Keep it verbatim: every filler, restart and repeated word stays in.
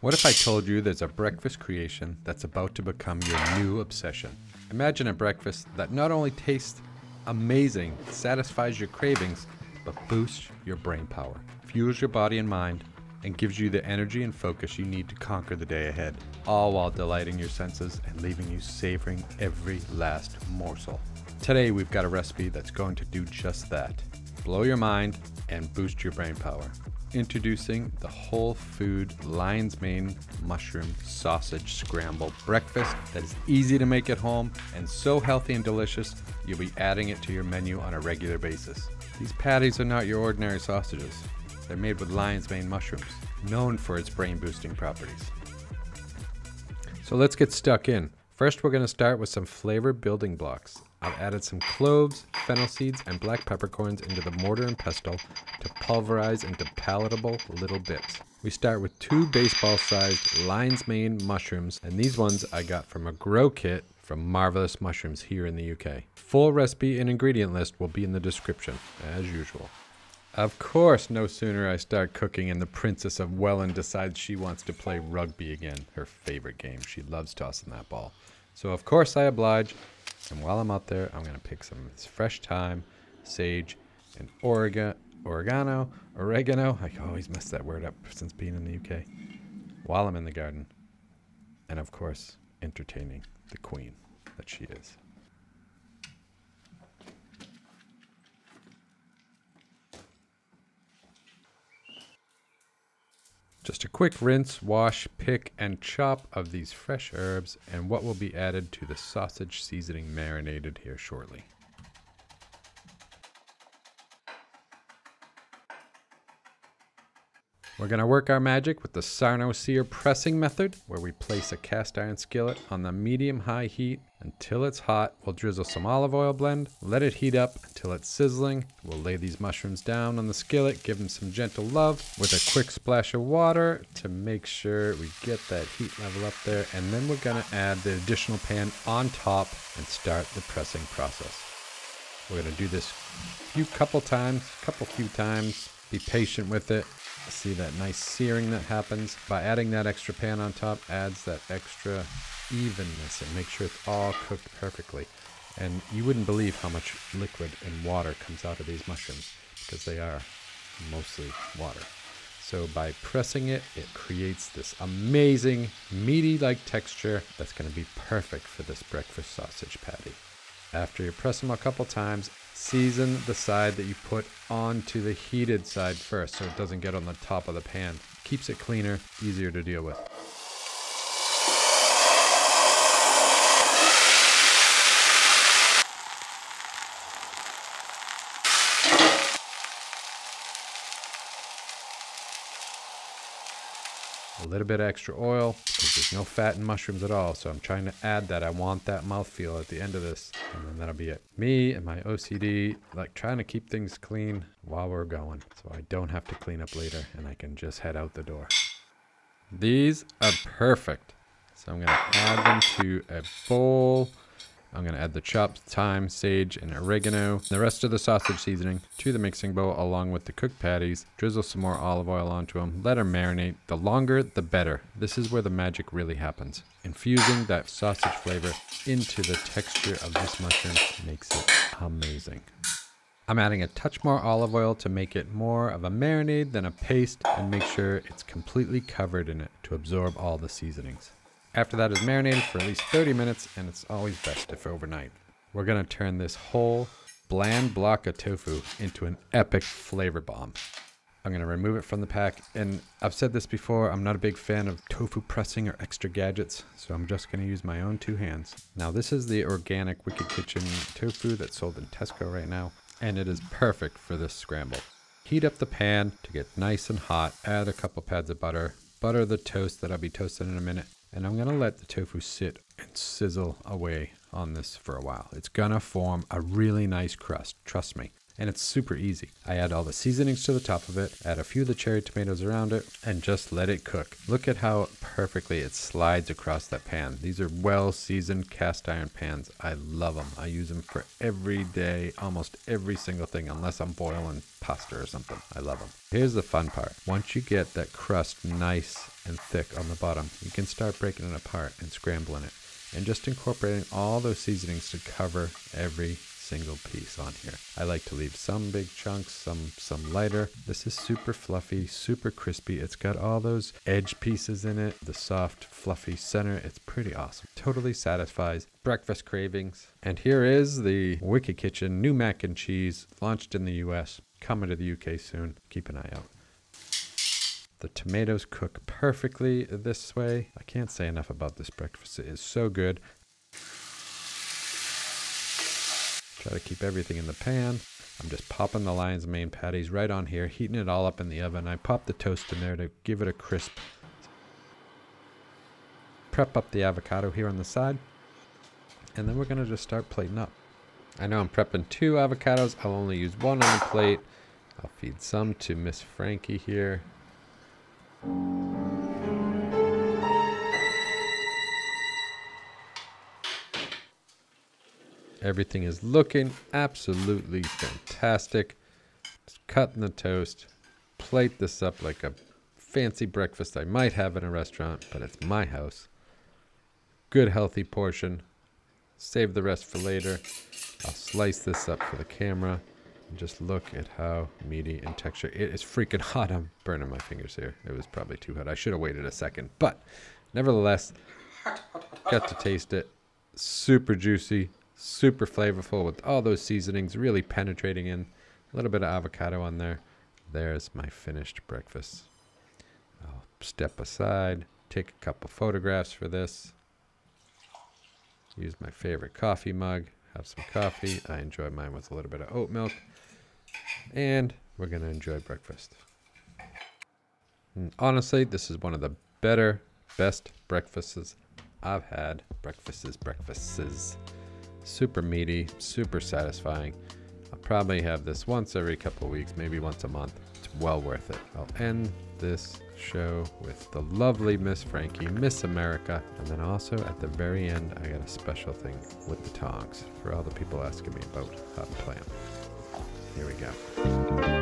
What if I told you there's a breakfast creation that's about to become your new obsession? Imagine a breakfast that not only tastes amazing, satisfies your cravings, but boosts your brain power, fuels your body and mind, and gives you the energy and focus you need to conquer the day ahead, all while delighting your senses and leaving you savoring every last morsel. Today we've got a recipe that's going to do just that. Blow your mind and boost your brain power. Introducing the whole food Lion's Mane mushroom sausage scramble breakfast that is easy to make at home and so healthy and delicious, you'll be adding it to your menu on a regular basis. These patties are not your ordinary sausages. They're made with lion's mane mushrooms, known for its brain boosting properties. So let's get stuck in. First, we're going to start with some flavor building blocks. I've added some cloves, fennel seeds, and black peppercorns into the mortar and pestle to pulverize into palatable little bits. We start with two baseball-sized lion's mane mushrooms, and these ones I got from a grow kit from Marvelous Mushrooms here in the U K. Full recipe and ingredient list will be in the description, as usual. Of course, no sooner I start cooking and the Princess of Welland decides she wants to play rugby again, her favorite game. She loves tossing that ball. So of course I oblige, and while I'm out there, I'm gonna pick some of this fresh thyme, sage, and orega, oregano, oregano. I always mess that word up since being in the U K. While I'm in the garden, and of course, entertaining the queen that she is. Just a quick rinse, wash, pick, and chop of these fresh herbs and what will be added to the sausage seasoning marinated here shortly. We're going to work our magic with the Sarno Sear pressing method, where we place a cast iron skillet on the medium-high heat until it's hot. We'll drizzle some olive oil blend, let it heat up until it's sizzling. We'll lay these mushrooms down on the skillet, give them some gentle love with a quick splash of water to make sure we get that heat level up there. And then we're going to add the additional pan on top and start the pressing process. We're going to do this a few couple times, couple few times. Be patient with it. See that nice searing that happens. By adding that extra pan on top, adds that extra evenness and make sure it's all cooked perfectly. And you wouldn't believe how much liquid and water comes out of these mushrooms, because they are mostly water. So by pressing it, it creates this amazing meaty-like texture that's going to be perfect for this breakfast sausage patty. After you press them a couple times, season the side that you put onto the heated side first so it doesn't get on the top of the pan. Keeps it cleaner, easier to deal with. A little bit of extra oil, because there's no fat in mushrooms at all, so I'm trying to add that. I want that mouthfeel at the end of this, and then that'll be it. Me and my O C D, like trying to keep things clean while we're going, so I don't have to clean up later, and I can just head out the door. These are perfect. So I'm gonna add them to a bowl. I'm gonna add the chopped thyme, sage, and oregano, and the rest of the sausage seasoning to the mixing bowl along with the cooked patties. Drizzle some more olive oil onto them, let them marinate. The longer, the better. This is where the magic really happens. Infusing that sausage flavor into the texture of this mushroom makes it amazing. I'm adding a touch more olive oil to make it more of a marinade than a paste, and make sure it's completely covered in it to absorb all the seasonings. After that is marinated for at least thirty minutes, and it's always best if overnight. We're gonna turn this whole bland block of tofu into an epic flavor bomb. I'm gonna remove it from the pack, and I've said this before, I'm not a big fan of tofu pressing or extra gadgets, so I'm just gonna use my own two hands. Now this is the organic Wicked Kitchen tofu that's sold in Tesco right now, and it is perfect for this scramble. Heat up the pan to get nice and hot, add a couple pads of butter, butter the toast that I'll be toasting in a minute, and I'm gonna let the tofu sit and sizzle away on this for a while. It's gonna form a really nice crust, trust me. And it's super easy. I add all the seasonings to the top of it, add a few of the cherry tomatoes around it, and just let it cook. Look at how perfectly it slides across that pan. These are well-seasoned cast iron pans. I love them. I use them for every day, almost every single thing, unless I'm boiling pasta or something. I love them. Here's the fun part. Once you get that crust nice and thick on the bottom, you can start breaking it apart and scrambling it, and just incorporating all those seasonings to cover every single piece on here. I like to leave some big chunks, some some lighter. This is super fluffy, super crispy. It's got all those edge pieces in it, the soft, fluffy center. It's pretty awesome. Totally satisfies breakfast cravings. And here is the Wicked Kitchen new mac and cheese, launched in the U S, coming to the U K soon. Keep an eye out. The tomatoes cook perfectly this way. I can't say enough about this breakfast. It is so good. Try to keep everything in the pan. I'm just popping the lion's mane patties right on here, heating it all up in the oven. I pop the toast in there to give it a crisp. Prep up the avocado here on the side, and then we're gonna just start plating up. I know I'm prepping two avocados. I'll only use one on the plate. I'll feed some to Miss Frankie here. Everything is looking absolutely fantastic. Just cutting the toast. Plate this up like a fancy breakfast I might have in a restaurant, but it's my house. Good healthy portion. Save the rest for later. I'll slice this up for the camera. And just look at how meaty and texture. It is freaking hot. I'm burning my fingers here. It was probably too hot. I should have waited a second, but nevertheless, got to taste it. Super juicy. Super flavorful with all those seasonings really penetrating in. A little bit of avocado on there. There's my finished breakfast. I'll step aside, take a couple photographs for this. Use my favorite coffee mug, have some coffee. I enjoy mine with a little bit of oat milk. And we're gonna enjoy breakfast. And honestly, this is one of the better, best breakfasts I've had. Breakfasts, breakfasts. Super meaty, super satisfying. I'll probably have this once every couple weeks, maybe once a month. It's well worth it. I'll end this show with the lovely Miss Frankie, Miss America. And then also at the very end, I got a special thing with the tongs for all the people asking me about how to play them. Here we go.